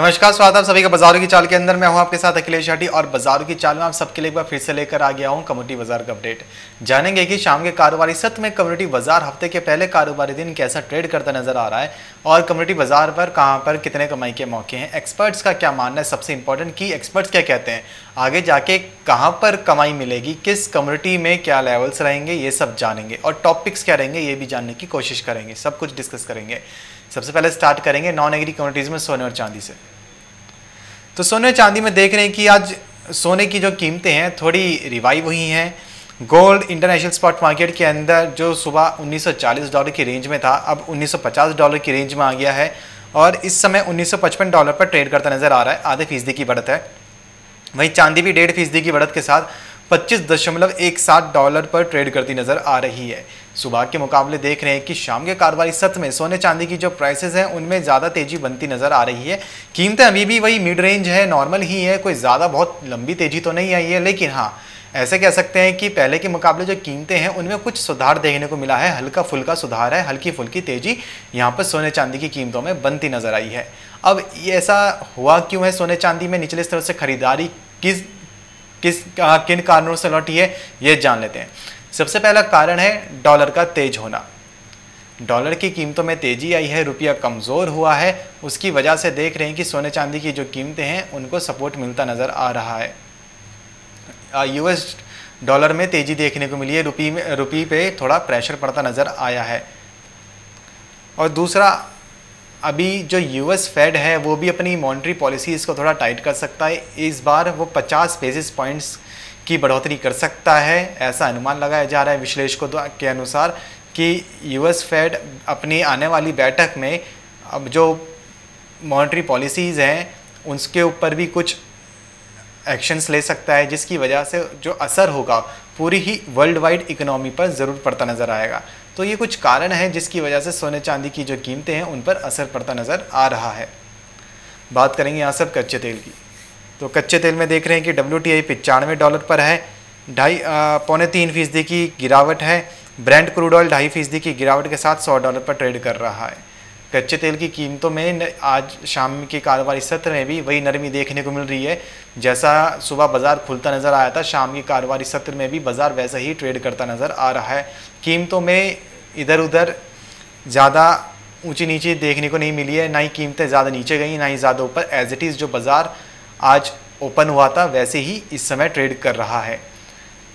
नमस्कार, स्वागत है आप सभी का बाजारों की चाल के अंदर। मैं हूं आपके साथ अखिलेश शाठी और बाजारों की चाल में आप सबके लिए एक बार फिर से लेकर आ गया हूं कमोडिटी बाजार का अपडेट। जानेंगे कि शाम के कारोबारी सत्र में कमोडिटी बाजार हफ्ते के पहले कारोबारी दिन कैसा ट्रेड करता नजर आ रहा है और कमोडिटी बाजार पर कहां पर कितने कमाई के मौके हैं, एक्सपर्ट्स का क्या मानना है, सबसे इंपॉर्टेंट की एक्सपर्ट्स क्या कहते हैं, आगे जाके कहाँ पर कमाई मिलेगी, किस कमोडिटी में क्या लेवल्स रहेंगे, ये सब जानेंगे और टॉपिक्स क्या रहेंगे ये भी जानने की कोशिश करेंगे, सब कुछ डिस्कस करेंगे। सबसे पहले स्टार्ट करेंगे नॉन एग्री कमोडिटीज़ में सोने और चांदी से। तो सोने और चांदी में देख रहे हैं कि आज सोने की जो कीमतें हैं थोड़ी रिवाइव हुई हैं। गोल्ड इंटरनेशनल स्पॉट मार्केट के अंदर जो सुबह 1940 डॉलर की रेंज में था, अब 1950 डॉलर की रेंज में आ गया है और इस समय 1955 डॉलर पर ट्रेड करता नज़र आ रहा है। आधे फीसदी की बढ़त है। वहीं चांदी भी 1.5 फीसदी की बढ़त के साथ 25.17 डॉलर पर ट्रेड करती नज़र आ रही है। सुबह के मुकाबले देख रहे हैं कि शाम के कारोबारी सत्र में सोने चांदी की जो प्राइसेस हैं उनमें ज़्यादा तेज़ी बनती नज़र आ रही है। कीमतें अभी भी वही मिड रेंज है, नॉर्मल ही है, कोई ज़्यादा बहुत लंबी तेज़ी तो नहीं आई है, लेकिन हाँ ऐसे कह सकते हैं कि पहले के मुकाबले जो कीमतें हैं उनमें कुछ सुधार देखने को मिला है। हल्का फुल्का सुधार है, हल्की फुल्की तेज़ी यहाँ पर सोने चांदी की कीमतों में बनती नज़र आई है। अब ये ऐसा हुआ क्यों है, सोने चांदी में निचले स्तर से खरीदारी किन कारणों से लौटी है, ये जान लेते हैं। सबसे पहला कारण है डॉलर का तेज होना। डॉलर की कीमतों में तेज़ी आई है, रुपया कमज़ोर हुआ है, उसकी वजह से देख रहे हैं कि सोने चांदी की जो कीमतें हैं उनको सपोर्ट मिलता नज़र आ रहा है। यूएस डॉलर में तेज़ी देखने को मिली है, रुपये पे थोड़ा प्रेशर पड़ता नज़र आया है। और दूसरा, अभी जो यूएस फेड है वो भी अपनी मॉनिटरी पॉलिसीज़ को थोड़ा टाइट कर सकता है। इस बार वो 50 बेसिस पॉइंट्स की बढ़ोतरी कर सकता है, ऐसा अनुमान लगाया जा रहा है विश्लेषकों के अनुसार कि यूएस फेड अपनी आने वाली बैठक में अब जो मॉनिटरी पॉलिसीज़ हैं उसके ऊपर भी कुछ एक्शंस ले सकता है, जिसकी वजह से जो असर होगा पूरी ही वर्ल्ड वाइड इकोनॉमी पर ज़रूर पड़ता नज़र आएगा। तो ये कुछ कारण हैं जिसकी वजह से सोने चांदी की जो कीमतें हैं उन पर असर पड़ता नज़र आ रहा है। बात करेंगे यहाँ सब कच्चे तेल की। तो कच्चे तेल में देख रहे हैं कि WTI 95 डॉलर पर है, 2.5-3 फीसदी की गिरावट है। ब्रेंट क्रूड ऑयल 2.5 फीसदी की गिरावट के साथ $100 पर ट्रेड कर रहा है। कच्चे तेल की कीमतों में आज शाम के कारोबारी सत्र में भी वही नरमी देखने को मिल रही है। जैसा सुबह बाज़ार खुलता नज़र आया था, शाम के कारोबारी सत्र में भी बाज़ार वैसा ही ट्रेड करता नज़र आ रहा है। कीमतों में इधर उधर ज़्यादा ऊंची नीचे देखने को नहीं मिली है, ना ही कीमतें ज़्यादा नीचे गई ना ही ज़्यादा ऊपर। एज इट इज़ जो बाज़ार आज ओपन हुआ था वैसे ही इस समय ट्रेड कर रहा है।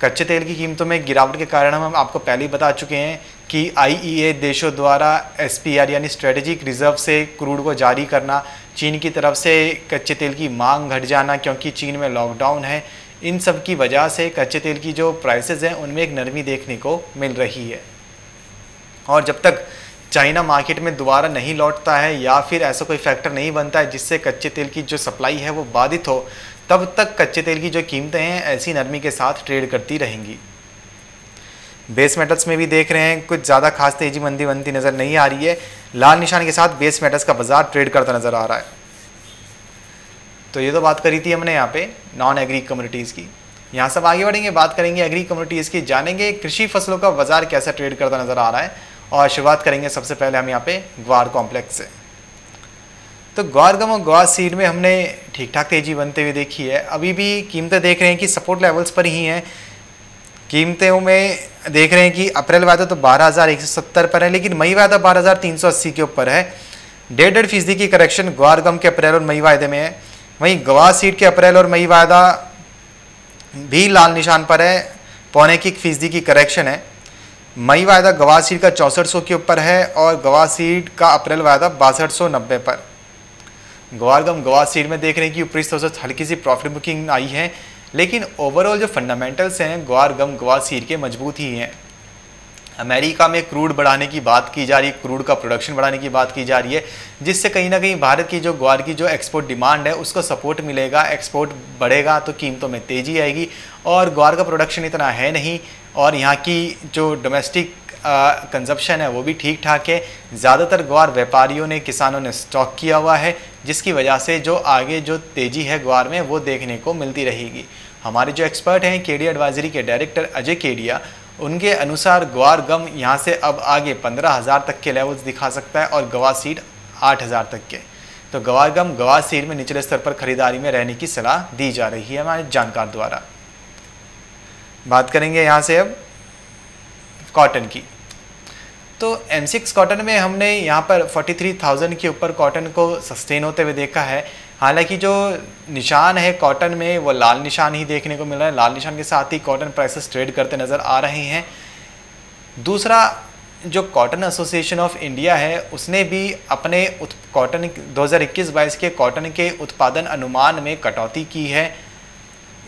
कच्चे तेल की कीमतों में गिरावट के कारण हम आपको पहले ही बता चुके हैं कि IEA देशों द्वारा SPR यानी स्ट्रेटेजिक रिजर्व से क्रूड को जारी करना, चीन की तरफ से कच्चे तेल की मांग घट जाना क्योंकि चीन में लॉकडाउन है, इन सब की वजह से कच्चे तेल की जो प्राइसेस हैं उनमें एक नरमी देखने को मिल रही है। और जब तक चाइना मार्केट में दोबारा नहीं लौटता है या फिर ऐसा कोई फैक्टर नहीं बनता है जिससे कच्चे तेल की जो सप्लाई है वो बाधित हो, तब तक कच्चे तेल की जो कीमतें हैं ऐसी नरमी के साथ ट्रेड करती रहेंगी। बेस मेटल्स में भी देख रहे हैं कुछ ज़्यादा खास तेजी मंदी बनती नज़र नहीं आ रही है। लाल निशान के साथ बेस मेटल्स का बाजार ट्रेड करता नज़र आ रहा है। तो ये तो बात करी थी हमने यहाँ पे नॉन एग्री कमोडिटीज़ की। यहाँ सब आगे बढ़ेंगे, बात करेंगे एग्री कमोडिटीज़ की, जानेंगे कृषि फसलों का बाजार कैसा ट्रेड करता नज़र आ रहा है। और शुरुआत करेंगे सबसे पहले हम यहाँ पे ग्वार कॉम्प्लेक्स से। तो ग्वारगम और ग्वार सीड में हमने ठीक ठाक तेज़ी बनते हुए देखी है। अभी भी कीमतें देख रहे हैं कि सपोर्ट लेवल्स पर ही हैं। कीमतों में देख रहे हैं कि अप्रैल वायदा तो 12,170 पर है, लेकिन मई वायदा 12,380 के ऊपर है। 1.5-1.5 फीसदी की करेक्शन ग्वारगम के अप्रैल और मई वायदे में है। वहीं ग्वार सीड के अप्रैल और मई वायदा भी लाल निशान पर है, 0.25% की करेक्शन है। मई वायदा ग्वार सीड का 6400 के ऊपर है और ग्वार सीड का अप्रैल वायदा 6290 पर। ग्वारगम ग्वार सीड में देख रहे हैं कि ऊपरी स्तर से हल्की सी प्रॉफिट बुकिंग आई है, लेकिन ओवरऑल जो फंडामेंटल्स हैं ग्वारगम ग्वार सीड के मजबूत ही हैं। अमेरिका में क्रूड बढ़ाने की बात की जा रही है, क्रूड का प्रोडक्शन बढ़ाने की बात की जा रही है, जिससे कहीं ना कहीं भारत की जो ग्वार की जो एक्सपोर्ट डिमांड है उसको सपोर्ट मिलेगा। एक्सपोर्ट बढ़ेगा तो कीमतों में तेज़ी आएगी और ग्वार का प्रोडक्शन इतना है नहीं और यहाँ की जो डोमेस्टिक कंजप्शन है वो भी ठीक ठाक है। ज़्यादातर ग्वार व्यापारियों ने किसानों ने स्टॉक किया हुआ है, जिसकी वजह से जो आगे जो तेज़ी है ग्वार में वो देखने को मिलती रहेगी। हमारे जो एक्सपर्ट हैं केडिया एडवाइजरी के डायरेक्टर अजय केडिया, उनके अनुसार ग्वार गम यहाँ से अब आगे 15,000 तक के लेवल्स दिखा सकता है और ग्वार सीड 8,000 तक के। तो ग्वारगम ग्वार सीड में निचले स्तर पर खरीदारी में रहने की सलाह दी जा रही है हमारे जानकार द्वारा। बात करेंगे यहाँ से अब कॉटन की। तो M6 कॉटन में हमने यहाँ पर 43,000 के ऊपर कॉटन को सस्टेन होते हुए देखा है। हालांकि जो निशान है कॉटन में वो लाल निशान ही देखने को मिल रहा है, लाल निशान के साथ ही कॉटन प्राइसेस ट्रेड करते नज़र आ रहे हैं। दूसरा जो कॉटन एसोसिएशन ऑफ इंडिया है उसने भी अपने कॉटन 2021-22 के कॉटन के उत्पादन अनुमान में कटौती की है,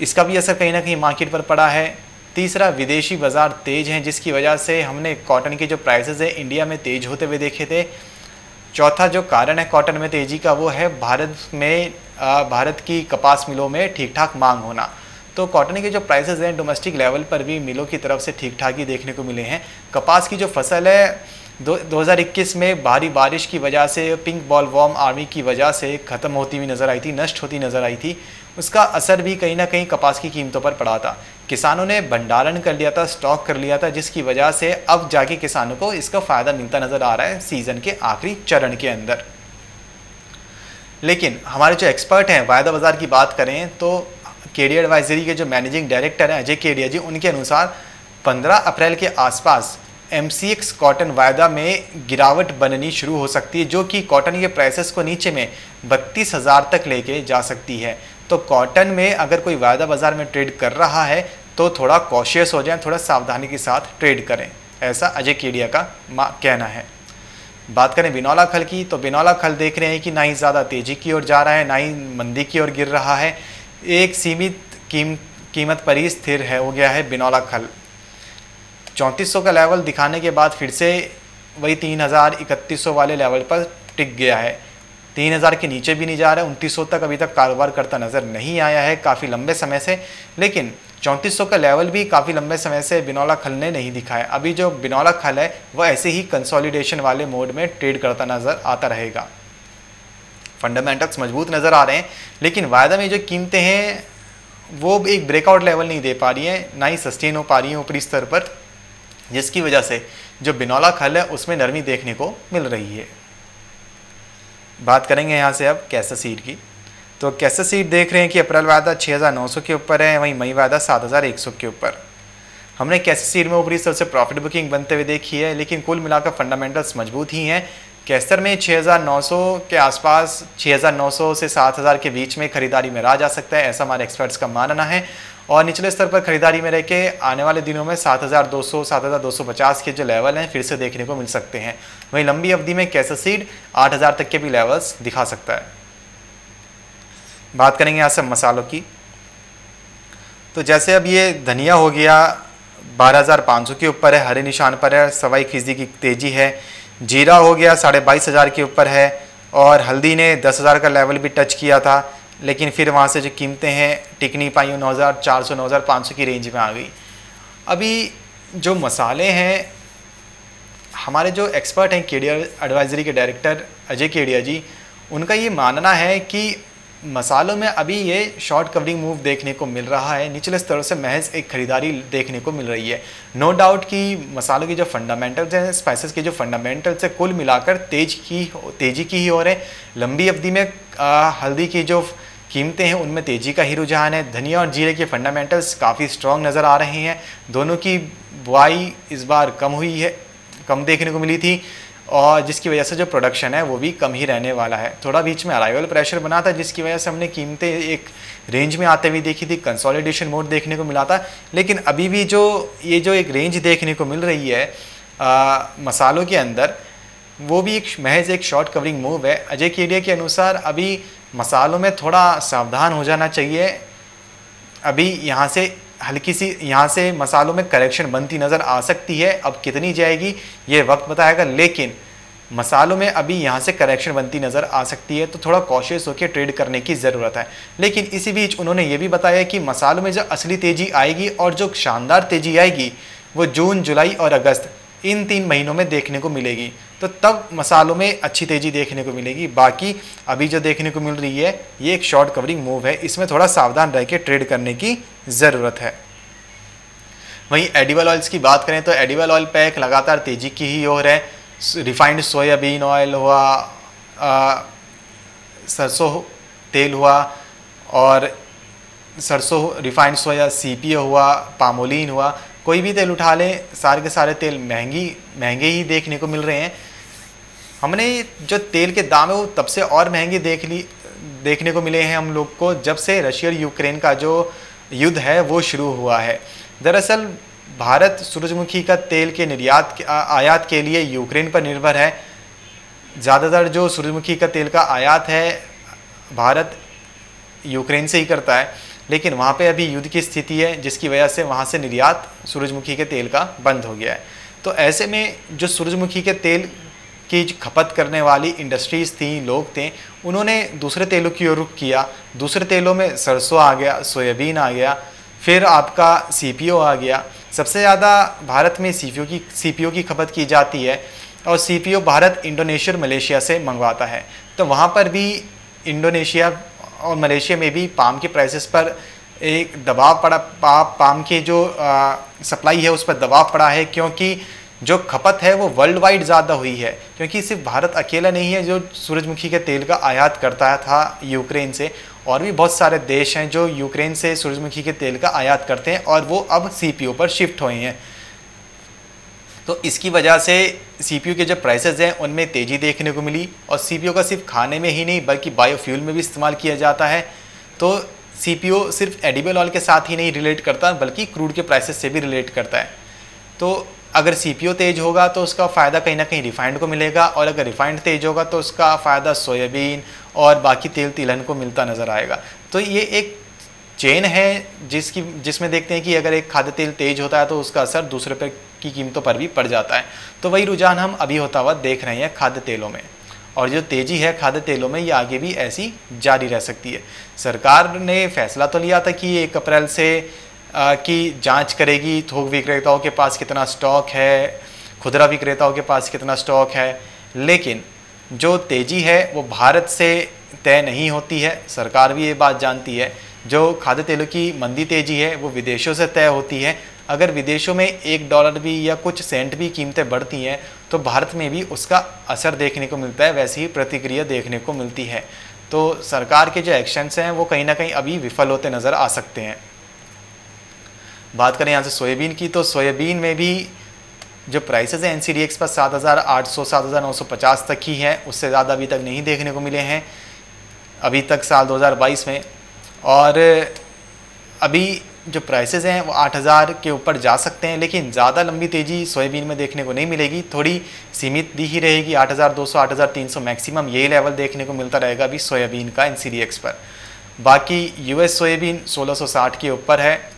इसका भी असर कहीं ना कहीं मार्केट पर पड़ा है। तीसरा विदेशी बाज़ार तेज़ हैं जिसकी वजह से हमने कॉटन के जो प्राइसेस हैं इंडिया में तेज़ होते हुए देखे थे। चौथा जो कारण है कॉटन में तेज़ी का वो है भारत की कपास मिलों में ठीक ठाक मांग होना। तो कॉटन के जो प्राइसेस हैं डोमेस्टिक लेवल पर भी मिलों की तरफ से ठीक ठाक ही देखने को मिले हैं। कपास की जो फसल है 2021 में भारी बारिश की वजह से, पिंक बॉल वॉर्म आर्मी की वजह से ख़त्म होती हुई नज़र आई थी, नष्ट होती नज़र आई थी। उसका असर भी कहीं ना कहीं कपास की कीमतों पर पड़ा था। किसानों ने भंडारण कर लिया था, स्टॉक कर लिया था, जिसकी वजह से अब जाके किसानों को इसका फ़ायदा मिलता नज़र आ रहा है सीज़न के आखिरी चरण के अंदर। लेकिन हमारे जो एक्सपर्ट हैं वायदा बाज़ार की बात करें तो केडी एडवाइजरी के जो मैनेजिंग डायरेक्टर हैं अजय केडिया जी, उनके अनुसार 15 अप्रैल के आसपास MCX कॉटन वायदा में गिरावट बननी शुरू हो सकती है, जो कि कॉटन के प्राइसेस को नीचे में 32,000 तक लेके जा सकती है। तो कॉटन में अगर कोई वायदा बाज़ार में ट्रेड कर रहा है तो थोड़ा कॉशियस हो जाए, थोड़ा सावधानी के साथ ट्रेड करें, ऐसा अजय केडिया का कहना है। बात करें बिनौला खल की, तो बिनौला खल देख रहे हैं कि ना ही ज़्यादा तेज़ी की ओर जा रहा है ना ही मंदी की ओर गिर रहा है, एक सीमित कीमत पर ही स्थिर है हो गया है बिनौला खल। 3400 का लेवल दिखाने के बाद फिर से वही 3,000-3,100 वाले लेवल पर टिक गया है, 3,000 के नीचे भी नहीं जा रहा है, 2,900 तक अभी तक कारोबार करता नज़र नहीं आया है काफ़ी लंबे समय से। लेकिन 3,400 का लेवल भी काफ़ी लंबे समय से बिनौला खल ने नहीं दिखाया। अभी जो बिनौला खल है वह ऐसे ही कंसोलिडेशन वाले मोड में ट्रेड करता नज़र आता रहेगा। फंडामेंटल्स मजबूत नज़र आ रहे हैं लेकिन वायदा में जो कीमतें हैं वो एक ब्रेकआउट लेवल नहीं दे पा रही हैं, ना ही सस्टेन हो पा रही हैं ऊपरी स्तर पर, जिसकी वजह से जो बिनौला खल है उसमें नरमी देखने को मिल रही है। बात करेंगे यहाँ से अब कैसा सीड की। तो कैसा सीड देख रहे हैं कि अप्रैल वायदा 6,900 के ऊपर है, वहीं मई वायदा 7,100 के ऊपर। हमने कैसा सीड में ऊपरी स्तर से प्रॉफिट बुकिंग बनते हुए देखी है, लेकिन कुल मिलाकर फंडामेंटल्स मजबूत ही हैं। कैस्टर में 6,900 के आसपास 6,900 से 7,000 के बीच में खरीदारी में रहा जा सकता है, ऐसा हमारे एक्सपर्ट्स का मानना है। और निचले स्तर पर खरीदारी में रह के आने वाले दिनों में 7,200 7,250 के जो लेवल हैं फिर से देखने को मिल सकते हैं। वहीं लंबी अवधि में कैसर सीड 8,000 तक के भी लेवल्स दिखा सकता है। बात करेंगे यहाँ से मसालों की। तो जैसे अब ये धनिया हो गया 12,500 के ऊपर है, हरे निशान पर है, 1.25% की तेज़ी है। जीरा हो गया 22,500 के ऊपर है और हल्दी ने 10,000 का लेवल भी टच किया था, लेकिन फिर वहाँ से जो कीमतें हैं टिक नहीं पाई, 9,400 9,500 की रेंज में आ गई। अभी जो मसाले हैं हमारे जो एक्सपर्ट हैं केडिया एडवाइजरी के डायरेक्टर अजय केडिया जी, उनका ये मानना है कि मसालों में अभी ये शॉर्ट कवरिंग मूव देखने को मिल रहा है, निचले स्तरों से महज एक खरीदारी देखने को मिल रही है। नो डाउट कि मसालों की जो फंडामेंटल्स हैं, स्पाइसेस के जो फंडामेंटल्स हैं, कुल मिलाकर तेज़ी की ही हो रहे हैं। लंबी अवधि में हल्दी की जो कीमतें हैं उनमें तेज़ी का ही रुझान है। धनिया और जीरे के फंडामेंटल्स काफ़ी स्ट्रॉन्ग नज़र आ रहे हैं। दोनों की बुआई इस बार कम हुई है, कम देखने को मिली थी, और जिसकी वजह से जो प्रोडक्शन है वो भी कम ही रहने वाला है। थोड़ा बीच में अराइवल प्रेशर बना था जिसकी वजह से हमने कीमतें एक रेंज में आते हुए देखी थी, कंसोलिडेशन मोड देखने को मिला था। लेकिन अभी भी ये जो एक रेंज देखने को मिल रही है मसालों के अंदर, वो भी महज एक शॉर्ट कवरिंग मूव है। अजय केडिया के अनुसार अभी मसालों में थोड़ा सावधान हो जाना चाहिए। अभी यहाँ से मसालों में करेक्शन बनती नज़र आ सकती है, अब कितनी जाएगी ये वक्त बताएगा, लेकिन मसालों में अभी यहाँ से करेक्शन बनती नज़र आ सकती है, तो थोड़ा कॉशियस होकर ट्रेड करने की ज़रूरत है। लेकिन इसी बीच उन्होंने ये भी बताया कि मसालों में जो असली तेज़ी आएगी और जो शानदार तेज़ी आएगी वो जून, जुलाई और अगस्त, इन 3 महीनों में देखने को मिलेगी। तो तब मसालों में अच्छी तेज़ी देखने को मिलेगी। बाकी अभी जो देखने को मिल रही है ये एक शॉर्ट कवरिंग मूव है, इसमें थोड़ा सावधान रह के ट्रेड करने की ज़रूरत है। वहीं एडिबल ऑयल्स की बात करें तो एडिबल ऑयल पैक लगातार तेज़ी की ही ओर है। रिफाइंड सोयाबीन ऑयल हुआ, सरसों तेल हुआ और सरसों रिफाइंड सोया सीपीओ हुआ, पामोलिन हुआ, कोई भी तेल उठा लें सारे के सारे तेल महंगे ही देखने को मिल रहे हैं। हमने जो तेल के दाम है वो तब से और महंगे देखने को मिले हैं हम लोग को, जब से रशिया और यूक्रेन का जो युद्ध है वो शुरू हुआ है। दरअसल भारत सूरजमुखी का तेल के आयात के लिए यूक्रेन पर निर्भर है। ज़्यादातर जो सूरजमुखी का तेल का आयात है भारत यूक्रेन से ही करता है, लेकिन वहाँ पे अभी युद्ध की स्थिति है जिसकी वजह से वहाँ से निर्यात सूरजमुखी के तेल का बंद हो गया है। तो ऐसे में जो सूरजमुखी के तेल की खपत करने वाली इंडस्ट्रीज़ थी, लोग थे, उन्होंने दूसरे तेलों की ओर रुख किया। दूसरे तेलों में सरसों आ गया, सोयाबीन आ गया, फिर आपका सीपीओ आ गया। सबसे ज़्यादा भारत में सीपीओ की खपत की जाती है और सीपीओ भारत इंडोनेशिया और मलेशिया से मंगवाता है। तो वहाँ पर भी इंडोनेशिया और मलेशिया में भी पाम के प्राइसेस पर एक दबाव पड़ा, पाम के जो सप्लाई है उस पर दबाव पड़ा है, क्योंकि जो खपत है वो वर्ल्ड वाइड ज़्यादा हुई है। क्योंकि सिर्फ भारत अकेला नहीं है जो सूरजमुखी के तेल का आयात करता था यूक्रेन से, और भी बहुत सारे देश हैं जो यूक्रेन से सूरजमुखी के तेल का आयात करते हैं और वो अब सीपीओ पर शिफ्ट हुए हैं। तो इसकी वजह से सीपीओ के जो प्राइसेस हैं उनमें तेज़ी देखने को मिली। और सीपीओ का सिर्फ खाने में ही नहीं बल्कि बायोफ्यूल में भी इस्तेमाल किया जाता है। तो सीपीओ सिर्फ एडिबल ऑयल के साथ ही नहीं रिलेट करता बल्कि क्रूड के प्राइसेस से भी रिलेट करता है। तो अगर सीपीओ तेज़ होगा तो उसका फ़ायदा कहीं ना कहीं रिफाइंड को मिलेगा, और अगर रिफाइंड तेज़ होगा तो उसका फ़ायदा सोयाबीन और बाकी तेल तिलहन को मिलता नज़र आएगा। तो ये एक चेन है जिसमें देखते हैं कि अगर एक खाद्य तेल तेज़ होता है तो उसका असर दूसरे पर की कीमतों पर भी पड़ जाता है। तो वही रुझान हम अभी होता हुआ देख रहे हैं खाद्य तेलों में, और जो तेज़ी है खाद्य तेलों में ये आगे भी ऐसी जारी रह सकती है। सरकार ने फैसला तो लिया था कि 1 अप्रैल से की जांच करेगी थोक विक्रेताओं के पास कितना स्टॉक है, खुदरा विक्रेताओं के पास कितना स्टॉक है, लेकिन जो तेज़ी है वो भारत से तय नहीं होती है। सरकार भी ये बात जानती है। जो खाद्य तेलों की मंदी तेज़ी है वो विदेशों से तय होती है। अगर विदेशों में $1 भी या कुछ सेंट भी कीमतें बढ़ती हैं तो भारत में भी उसका असर देखने को मिलता है, वैसी ही प्रतिक्रिया देखने को मिलती है। तो सरकार के जो एक्शंस हैं वो कहीं ना कहीं अभी विफल होते नज़र आ सकते हैं। बात करें यहाँ से सोयाबीन की, तो सोयाबीन में भी जो प्राइसेस हैं NCDX पर 7,800 7,950 तक ही हैं, उससे ज़्यादा अभी तक नहीं देखने को मिले हैं अभी तक साल 2022 में। और अभी जो प्राइसेस हैं वो 8,000 के ऊपर जा सकते हैं, लेकिन ज़्यादा लंबी तेज़ी सोयाबीन में देखने को नहीं मिलेगी, थोड़ी सीमित ही रहेगी। 8,200 8,300 मैक्सिमम यही लेवल देखने को मिलता रहेगा अभी सोयाबीन का NCDX पर। बाकी US सोयाबीन 1,660 के ऊपर है,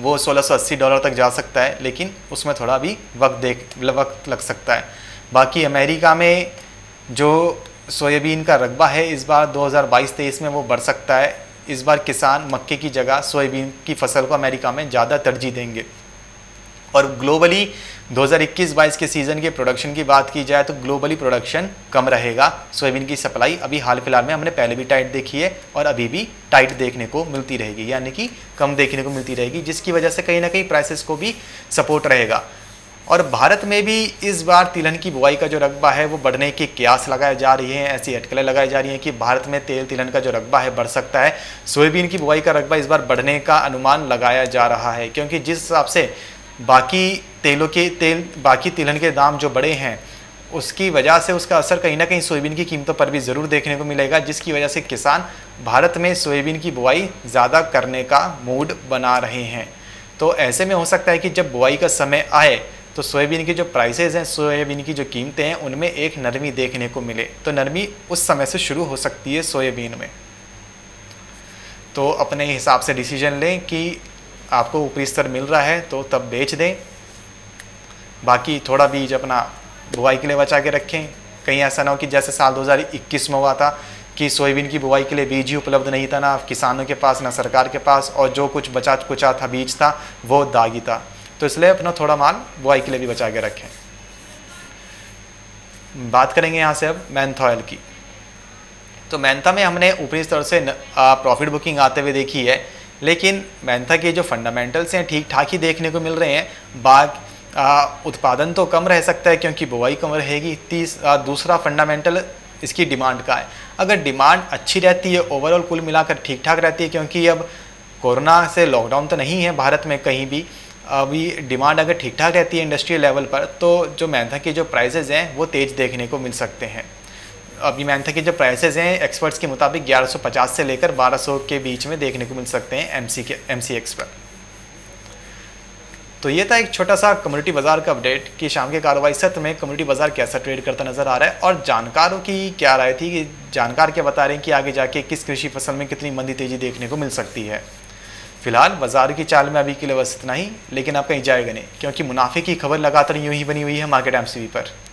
वो $1,680 तक जा सकता है, लेकिन उसमें थोड़ा भी वक्त लग सकता है। बाकी अमेरिका में जो सोयाबीन का रकबा है इस बार 2022-23 में वो बढ़ सकता है। इस बार किसान मक्के की जगह सोयाबीन की फसल को अमेरिका में ज़्यादा तरजीह देंगे। और ग्लोबली 2021-22 के सीज़न के प्रोडक्शन की बात की जाए तो ग्लोबली प्रोडक्शन कम रहेगा। सोयाबीन की सप्लाई अभी हाल फिलहाल में हमने पहले भी टाइट देखी है और अभी भी टाइट देखने को मिलती रहेगी, यानी कि कम देखने को मिलती रहेगी, जिसकी वजह से कहीं ना कहीं प्राइसेस को भी सपोर्ट रहेगा। और भारत में भी इस बार तिलहन की बुआई का जो रकबा है वो बढ़ने के कयास लगाए जा रही हैं। ऐसी अटकलें लगाई जा रही हैं कि भारत में तिलहन का जो रकबा है बढ़ सकता है। सोयाबीन की बुआई का रकबा इस बार बढ़ने का अनुमान लगाया जा रहा है, क्योंकि जिस हिसाब से बाकी तिलहन के दाम जो बढ़े हैं उसकी वजह से उसका असर कहीं ना कहीं सोयाबीन की कीमतों पर भी ज़रूर देखने को मिलेगा, जिसकी वजह से किसान भारत में सोयाबीन की बुआई ज़्यादा करने का मूड बना रहे हैं। तो ऐसे में हो सकता है कि जब बुआई का समय आए तो सोयाबीन के जो प्राइसेस हैं, सोयाबीन की जो कीमतें हैं, उनमें एक नरमी देखने को मिले। तो नरमी उस समय से शुरू हो सकती है सोयाबीन में। तो अपने हिसाब से डिसीजन लें कि आपको ऊपरी स्तर मिल रहा है तो तब बेच दें, बाकी थोड़ा बीज अपना बुआई के लिए बचा के रखें। कहीं ऐसा ना हो कि जैसे साल 2021 में हुआ था कि सोयाबीन की बुआई के लिए बीज ही उपलब्ध नहीं था, ना किसानों के पास ना सरकार के पास, और जो कुछ बचा कुचा था बीज था वो दागी था। तो इसलिए अपना थोड़ा माल बुआई के लिए भी बचा के रखें। बात करेंगे यहाँ से अब मेंथा ऑयल की। तो मेंथा में हमने ऊपरी स्तर से प्रॉफिट बुकिंग आते हुए देखी है, लेकिन मेंथा के जो फंडामेंटल्स हैं ठीक ठाक ही देखने को मिल रहे हैं। उत्पादन तो कम रह सकता है क्योंकि बुआई कम रहेगी। दूसरा फंडामेंटल इसकी डिमांड का है। अगर डिमांड अच्छी रहती है ओवरऑल कुल मिलाकर ठीक ठाक रहती है, क्योंकि अब कोरोना से लॉकडाउन तो नहीं है भारत में कहीं भी, अभी डिमांड अगर ठीक ठाक रहती है इंडस्ट्रियल लेवल पर तो जो मेंथा की जो प्राइसेज़ हैं वो तेज़ देखने को मिल सकते हैं। अभी मेंथा के जो प्राइसेज़ हैं एक्सपर्ट्स के मुताबिक 1150 से लेकर 1200 के बीच में देखने को मिल सकते हैं एम सी एक्स पर। तो ये था एक छोटा सा कम्युनिटी बाज़ार का अपडेट कि शाम के कारोबारी सत्र में कम्युनिटी बाज़ार कैसा ट्रेड करता नज़र आ रहा है, और जानकारों की क्या राय थी कि जानकार क्या बता रहे हैं कि आगे जाके किस कृषि फसल में कितनी मंदी तेज़ी देखने को मिल सकती है। फिलहाल बाजार की चाल में अभी के लिए बस इतना ही, लेकिन आप कहीं जाएगा नहीं क्योंकि मुनाफे की खबर लगातार यूँ ही बनी हुई है मार्केट एमसीबी पर।